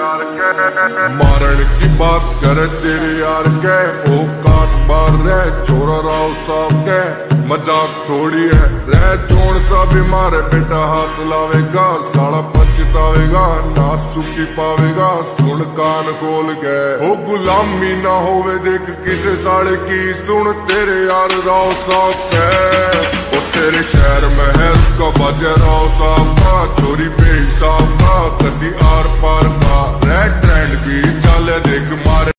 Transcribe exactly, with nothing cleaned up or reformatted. यार के मारने की बात करे तेरे यार के औकात बार रह छोरा राव साहब के मजाक थोड़ी है रह छोड़ सा बीमार बेटा हाथ लावेगा साला पछतावेगा ना सुखी पावेगा सुन कान खोल के ओ गुलामी ना होवे देख किसे साले की सुन तेरे यार राव साहब के ओ तेरे शहर में हेल्थ का बाजा राव साहब का छोरी पे हिसाब का कदी आर पार का रेड ट्रेंड भी चले देख मारे।